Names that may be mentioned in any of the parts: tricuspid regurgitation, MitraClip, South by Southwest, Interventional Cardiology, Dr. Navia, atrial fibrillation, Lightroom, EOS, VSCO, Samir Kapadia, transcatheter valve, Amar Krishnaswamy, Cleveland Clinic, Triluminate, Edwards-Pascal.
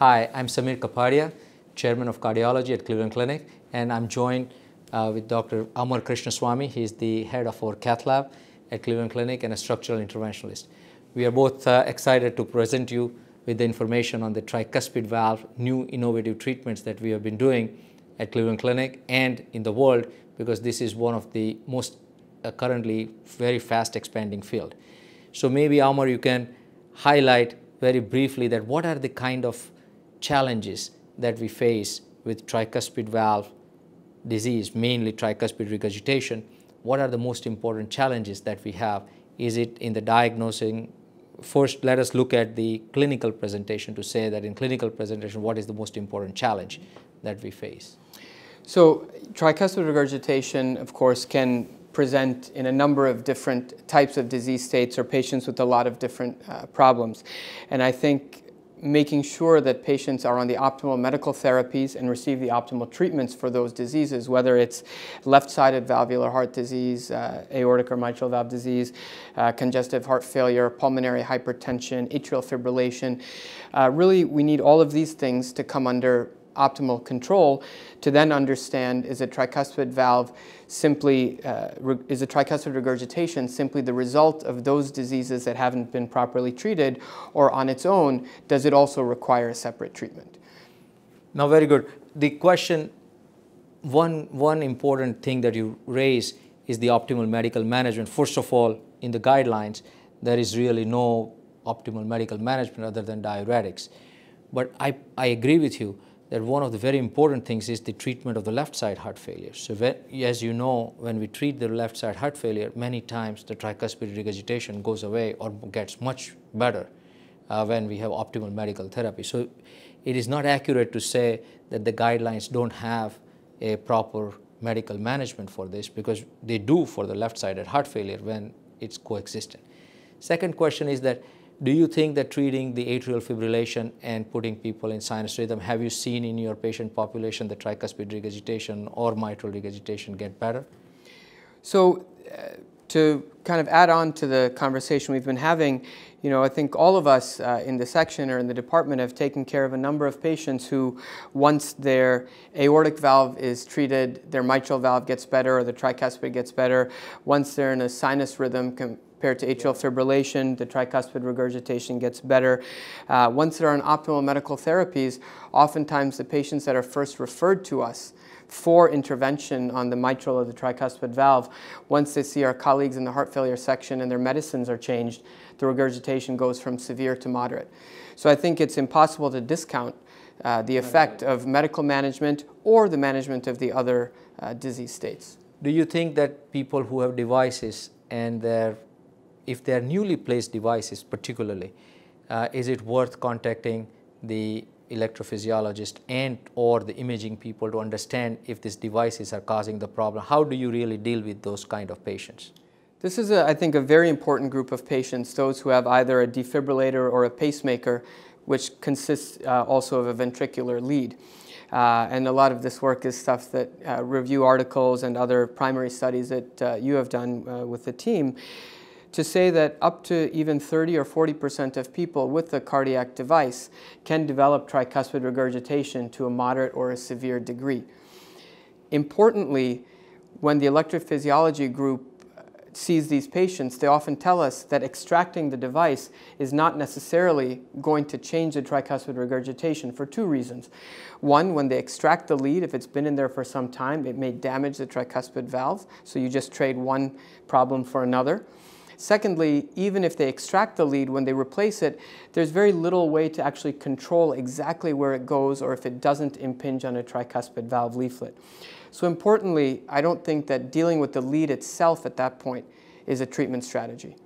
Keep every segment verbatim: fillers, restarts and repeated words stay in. Hi, I'm Samir Kapadia, Chairman of Cardiology at Cleveland Clinic, and I'm joined uh, with Doctor Amar Krishnaswamy. He's the head of our cath lab at Cleveland Clinic and a structural interventionalist. We are both uh, excited to present you with the information on the tricuspid valve, new innovative treatments that we have been doing at Cleveland Clinic and in the world, because this is one of the most uh, currently very fast expanding field. So maybe, Amar, you can highlight very briefly that what are the kind of challenges that we face with tricuspid valve disease, mainly tricuspid regurgitation. What are the most important challenges that we have? Is it in the diagnosing? First, let us look at the clinical presentation to say that in clinical presentation, what is the most important challenge that we face? So tricuspid regurgitation, of course, can present in a number of different types of disease states or patients with a lot of different uh, problems. And I think making sure that patients are on the optimal medical therapies and receive the optimal treatments for those diseases, whether it's left-sided valvular heart disease, uh, aortic or mitral valve disease, uh, congestive heart failure, pulmonary hypertension, atrial fibrillation. Uh, really, we need all of these things to come under optimal control to then understand, is a tricuspid valve simply, uh, is a tricuspid regurgitation simply the result of those diseases that haven't been properly treated, or on its own, does it also require a separate treatment? Now, very good. The question, one, one important thing that you raise is the optimal medical management. First of all, in the guidelines, there is really no optimal medical management other than diuretics. But I, I agree with you that one of the very important things is the treatment of the left side heart failure. So when, as you know, when we treat the left side heart failure, many times the tricuspid regurgitation goes away or gets much better uh, when we have optimal medical therapy. So it is not accurate to say that the guidelines don't have a proper medical management for this, because they do for the left-sided heart failure when it's coexistent. Second question is that, do you think that treating the atrial fibrillation and putting people in sinus rhythm, have you seen in your patient population the tricuspid regurgitation or mitral regurgitation get better? So uh, to kind of add on to the conversation we've been having, you know, I think all of us uh, in the section or in the department have taken care of a number of patients who, once their aortic valve is treated, their mitral valve gets better or the tricuspid gets better. Once they're in a sinus rhythm, compared to atrial fibrillation, the tricuspid regurgitation gets better. Uh, once they're on optimal medical therapies, oftentimes the patients that are first referred to us for intervention on the mitral or the tricuspid valve, once they see our colleagues in the heart failure section and their medicines are changed, the regurgitation goes from severe to moderate. So I think it's impossible to discount uh, the effect of medical management or the management of the other uh, disease states. Do you think that people who have devices and their if they are newly placed devices particularly, uh, is it worth contacting the electrophysiologist and or the imaging people to understand if these devices are causing the problem? How do you really deal with those kind of patients? This is, a, I think, a very important group of patients, those who have either a defibrillator or a pacemaker, which consists uh, also of a ventricular lead. Uh, and a lot of this work is stuff that uh, review articles and other primary studies that uh, you have done uh, with the team, to say that up to even thirty or forty percent of people with the cardiac device can develop tricuspid regurgitation to a moderate or a severe degree. Importantly, when the electrophysiology group sees these patients, they often tell us that extracting the device is not necessarily going to change the tricuspid regurgitation for two reasons. One, when they extract the lead, if it's been in there for some time, it may damage the tricuspid valve, so you just trade one problem for another. Secondly, even if they extract the lead, when they replace it, there's very little way to actually control exactly where it goes or if it doesn't impinge on a tricuspid valve leaflet. So importantly, I don't think that dealing with the lead itself at that point is a treatment strategy.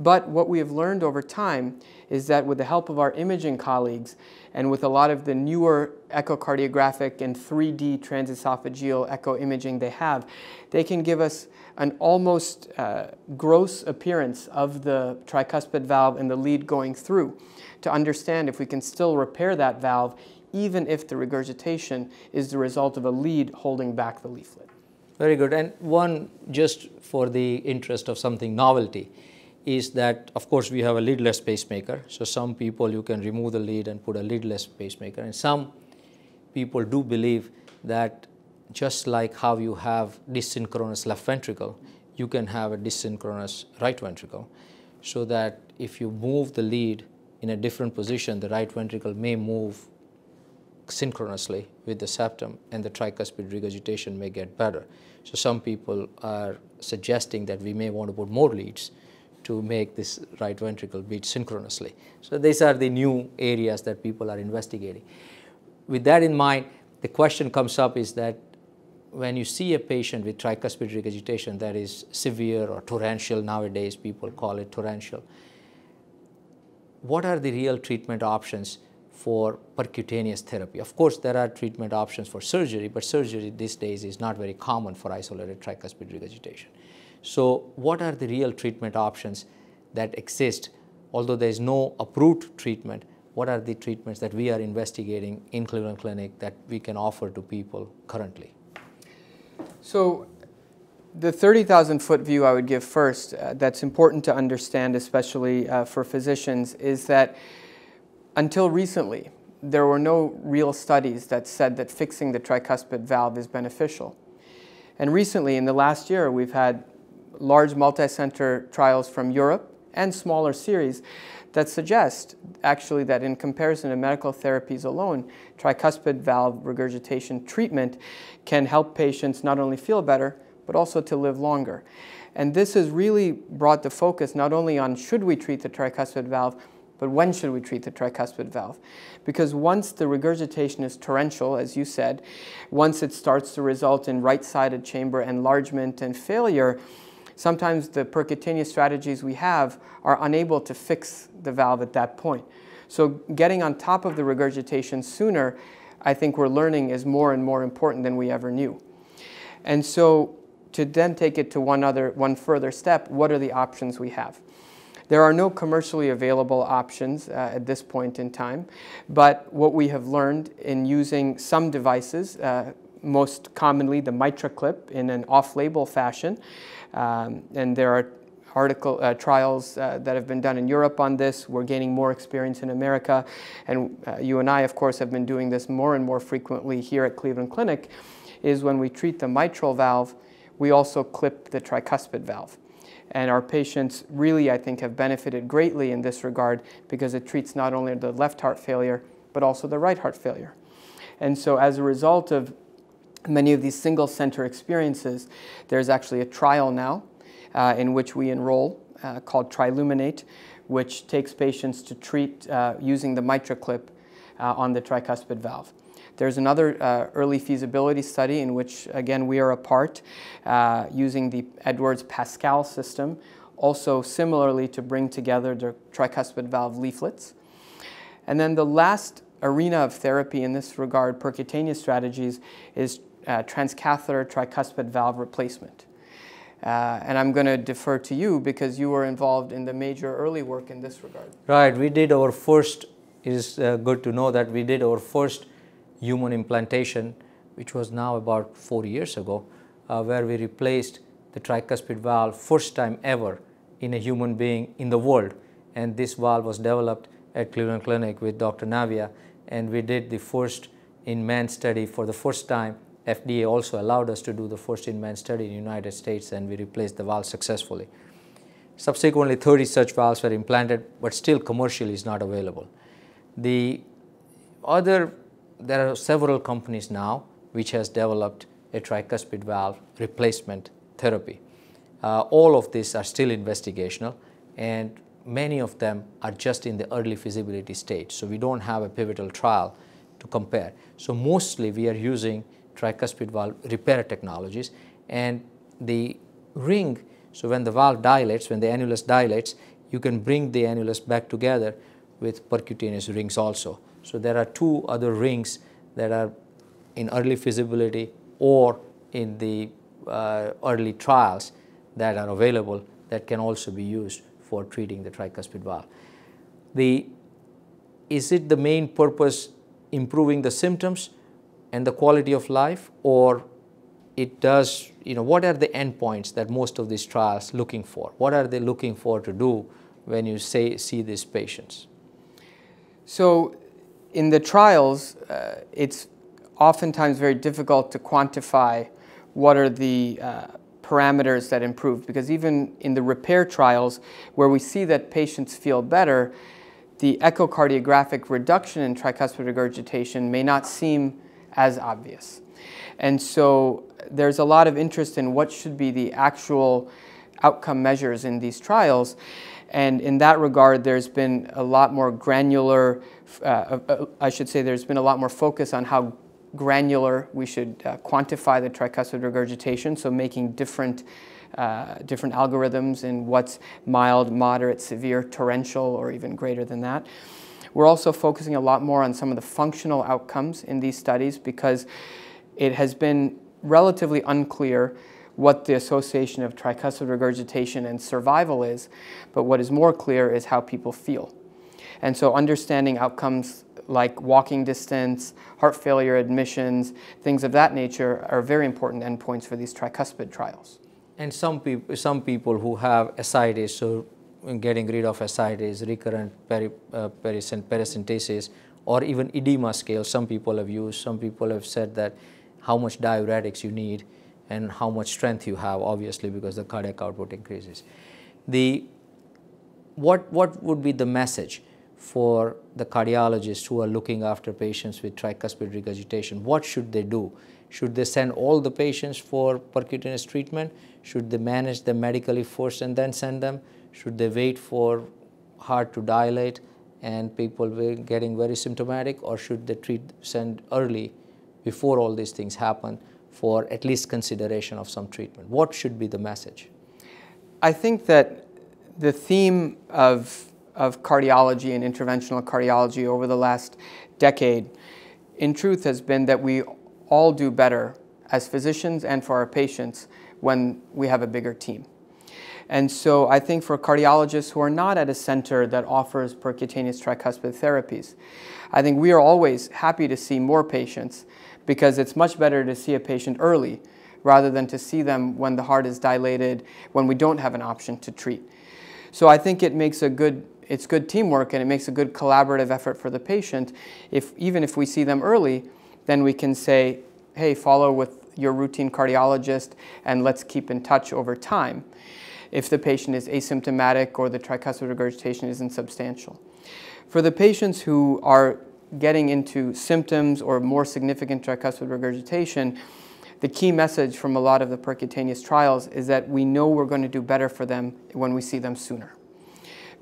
But what we have learned over time is that with the help of our imaging colleagues and with a lot of the newer echocardiographic and three D transesophageal echo imaging they have, they can give us an almost uh, gross appearance of the tricuspid valve and the lead going through to understand if we can still repair that valve, even if the regurgitation is the result of a lead holding back the leaflet. Very good. And one, just for the interest of something novelty, is that, of course, we have a leadless pacemaker. So some people you can remove the lead and put a leadless pacemaker, and some people do believe that just like how you have dysynchronous left ventricle, you can have a dysynchronous right ventricle, so that if you move the lead in a different position, the right ventricle may move synchronously with the septum and the tricuspid regurgitation may get better. So some people are suggesting that we may want to put more leads to make this right ventricle beat synchronously. So these are the new areas that people are investigating. With that in mind, the question comes up is that when you see a patient with tricuspid regurgitation that is severe or torrential, nowadays people call it torrential, what are the real treatment options for percutaneous therapy? Of course, there are treatment options for surgery, but surgery these days is not very common for isolated tricuspid regurgitation. So what are the real treatment options that exist? Although there is no approved treatment, what are the treatments that we are investigating in Cleveland Clinic that we can offer to people currently? So the thirty thousand foot view I would give first, uh, that's important to understand, especially uh, for physicians, is that until recently, there were no real studies that said that fixing the tricuspid valve is beneficial. And recently, in the last year, we've had large multi-center trials from Europe and smaller series that suggest actually that in comparison to medical therapies alone, tricuspid valve regurgitation treatment can help patients not only feel better, but also to live longer. And this has really brought the focus not only on should we treat the tricuspid valve, but when should we treat the tricuspid valve? Because once the regurgitation is torrential, as you said, once it starts to result in right-sided chamber enlargement and failure, sometimes the percutaneous strategies we have are unable to fix the valve at that point. So getting on top of the regurgitation sooner, I think we're learning, is more and more important than we ever knew. And so to then take it to one other, one further step, what are the options we have? There are no commercially available options uh, at this point in time, but what we have learned in using some devices, uh, most commonly the MitraClip in an off-label fashion, Um, and there are article, uh, trials uh, that have been done in Europe on this. We're gaining more experience in America. And uh, you and I, of course, have been doing this more and more frequently here at Cleveland Clinic, is when we treat the mitral valve, we also clip the tricuspid valve. And our patients really, I think, have benefited greatly in this regard because it treats not only the left heart failure, but also the right heart failure. And so as a result of many of these single center experiences, there's actually a trial now uh, in which we enroll uh, called Triluminate, which takes patients to treat uh, using the MitraClip uh, on the tricuspid valve. There's another uh, early feasibility study in which, again, we are a part uh, using the Edwards-Pascal system, also similarly to bring together the tricuspid valve leaflets. And then the last arena of therapy in this regard, percutaneous strategies, is uh, transcatheter tricuspid valve replacement. Uh, and I'm going to defer to you because you were involved in the major early work in this regard. Right. We did our first, it is uh, good to know that we did our first human implantation, which was now about four years ago, uh, where we replaced the tricuspid valve first time ever in a human being in the world. And this valve was developed at Cleveland Clinic with Doctor Navia. And we did the first in-man study for the first time. F D A also allowed us to do the first in-man study in the United States, and we replaced the valve successfully. Subsequently, thirty such valves were implanted, but still commercially is not available. The other, there are several companies now which has developed a tricuspid valve replacement therapy. Uh, all of these are still investigational, and many of them are just in the early feasibility stage, so we don't have a pivotal trial to compare. So mostly we are using tricuspid valve repair technologies, and the ring, so when the valve dilates, when the annulus dilates, you can bring the annulus back together with percutaneous rings also. So there are two other rings that are in early feasibility or in the uh, early trials that are available that can also be used for treating the tricuspid valve. The, is it the main purpose improving the symptoms and the quality of life, or it does, you know, what are the endpoints that most of these trials looking for? What are they looking for to do when you say, see these patients? So in the trials, uh, it's oftentimes very difficult to quantify what are the uh, parameters that improve, because even in the repair trials where we see that patients feel better, the echocardiographic reduction in tricuspid regurgitation may not seem as obvious. And so there's a lot of interest in what should be the actual outcome measures in these trials. And in that regard, there's been a lot more granular, uh, I should say there's been a lot more focus on how granular we should uh, quantify the tricuspid regurgitation, so making different, uh, different algorithms in what's mild, moderate, severe, torrential, or even greater than that. We're also focusing a lot more on some of the functional outcomes in these studies, because it has been relatively unclear what the association of tricuspid regurgitation and survival is, but what is more clear is how people feel. And so understanding outcomes like walking distance, heart failure admissions, things of that nature are very important endpoints for these tricuspid trials. And some people, some people who have ascites, so getting rid of ascites, recurrent peri uh, paracentesis, or even edema scale, some people have used, some people have said that how much diuretics you need and how much strength you have, obviously, because the cardiac output increases. The, what, what would be the message for the cardiologists who are looking after patients with tricuspid regurgitation? What should they do? Should they send all the patients for percutaneous treatment? Should they manage them medically first and then send them? Should they wait for heart to dilate and people getting very symptomatic, or should they treat, send early before all these things happen for at least consideration of some treatment? What should be the message? I think that the theme of of cardiology and interventional cardiology over the last decade, in truth, has been that we all do better as physicians and for our patients when we have a bigger team. And so I think for cardiologists who are not at a center that offers percutaneous tricuspid therapies, I think we are always happy to see more patients, because it's much better to see a patient early rather than to see them when the heart is dilated, when we don't have an option to treat. So I think it makes a good It's good teamwork, and it makes a good collaborative effort for the patient. If, even if we see them early, then we can say, hey, follow with your routine cardiologist and let's keep in touch over time if the patient is asymptomatic or the tricuspid regurgitation isn't substantial. For the patients who are getting into symptoms or more significant tricuspid regurgitation, the key message from a lot of the percutaneous trials is that we know we're going to do better for them when we see them sooner.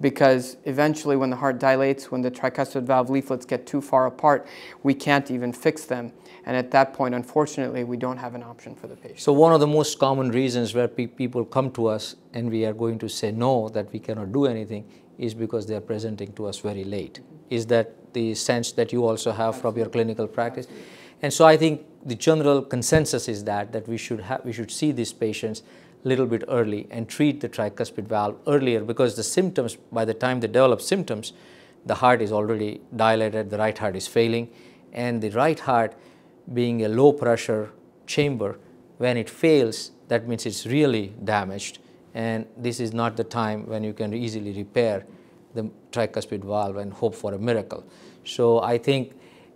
Because eventually when the heart dilates, when the tricuspid valve leaflets get too far apart, we can't even fix them. And at that point, unfortunately, we don't have an option for the patient. So one of the most common reasons where pe people come to us and we are going to say no, that we cannot do anything, is because they are presenting to us very late. Mm-hmm. Is that the sense that you also have Absolutely. From your clinical practice? Absolutely. And so I think the general consensus is that, that we should, have, we should see these patients little bit early and treat the tricuspid valve earlier, because the symptoms, by the time they develop symptoms, the heart is already dilated, the right heart is failing, and the right heart being a low pressure chamber, when it fails, that means it's really damaged, and this is not the time when you can easily repair the tricuspid valve and hope for a miracle. So I think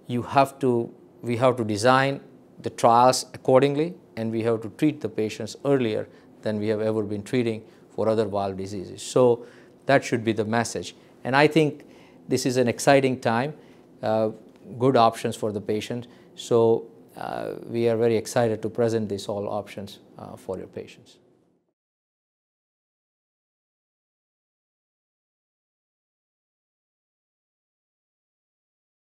you have to, we have to design the trials accordingly, and we have to treat the patients earlier than we have ever been treating for other valve diseases. So that should be the message. And I think this is an exciting time, uh, good options for the patient. So uh, we are very excited to present these all options uh, for your patients.